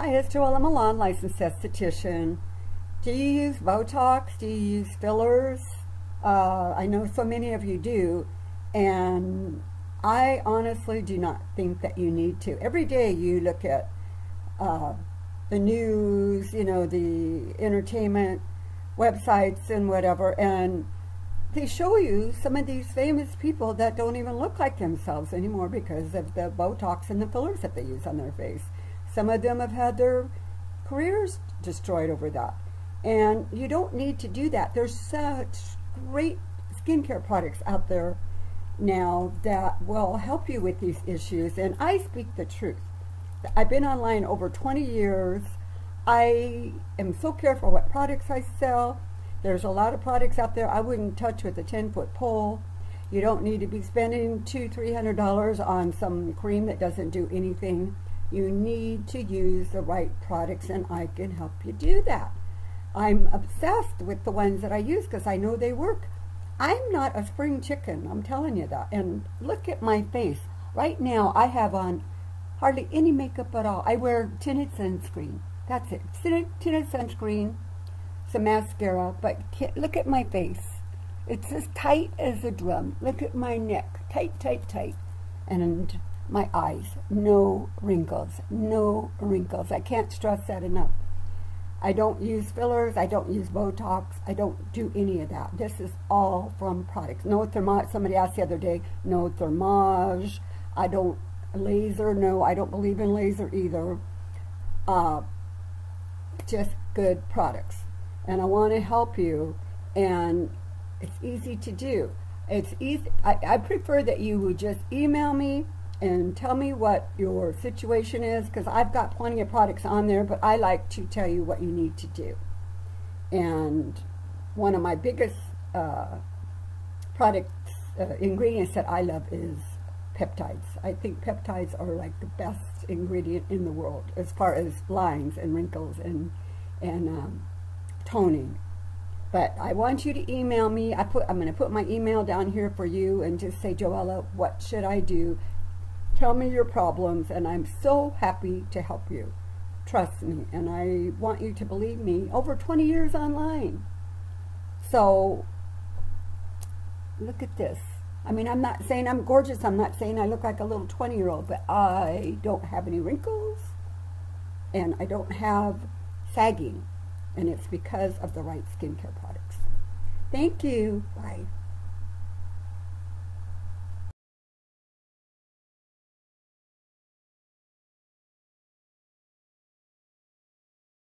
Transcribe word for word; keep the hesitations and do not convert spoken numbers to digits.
Hi, it's JoElla Milan, licensed esthetician. Do you use Botox? Do you use fillers? Uh, I know so many of you do, and I honestly do not think that you need to. Every day you look at uh, the news, you know, the entertainment websites and whatever, and they show you some of these famous people that don't even look like themselves anymore because of the Botox and the fillers that they use on their face. Some of them have had their careers destroyed over that. And you don't need to do that. There's such great skincare products out there now that will help you with these issues. And I speak the truth. I've been online over twenty years. I am so careful what products I sell. There's a lot of products out there I wouldn't touch with a ten foot pole. You don't need to be spending two, three hundred dollars on some cream that doesn't do anything. You need to use the right products, and I can help you do that. I'm obsessed with the ones that I use because I know they work. I'm not a spring chicken, I'm telling you that. And look at my face. Right now, I have on hardly any makeup at all. I wear tinted sunscreen. That's it. Tinted, tinted sunscreen, some mascara, but look at my face. It's as tight as a drum. Look at my neck. Tight, tight, tight. And my eyes, no wrinkles, no wrinkles. I can't stress that enough. I don't use fillers, I don't use Botox, I don't do any of that. This is all from products. No thermage, somebody asked the other day, no thermage. I don't, laser, no, I don't believe in laser either. Uh, just good products. And I want to help you, and it's easy to do. It's easy. I, I prefer that you would just email me and tell me what your situation is, because I've got plenty of products on there, but I like to tell you what you need to do. And one of my biggest uh, product uh, ingredients that I love is peptides. I think peptides are like the best ingredient in the world as far as lines and wrinkles and, and um, toning. But I want you to email me. I put, I'm going to put my email down here for you and just say, JoElla, what should I do? Tell me your problems, and I'm so happy to help you. Trust me, and I want you to believe me. Over twenty years online. So, look at this. I mean, I'm not saying I'm gorgeous. I'm not saying I look like a little twenty-year-old, but I don't have any wrinkles, and I don't have sagging, and it's because of the right skincare products. Thank you. Bye.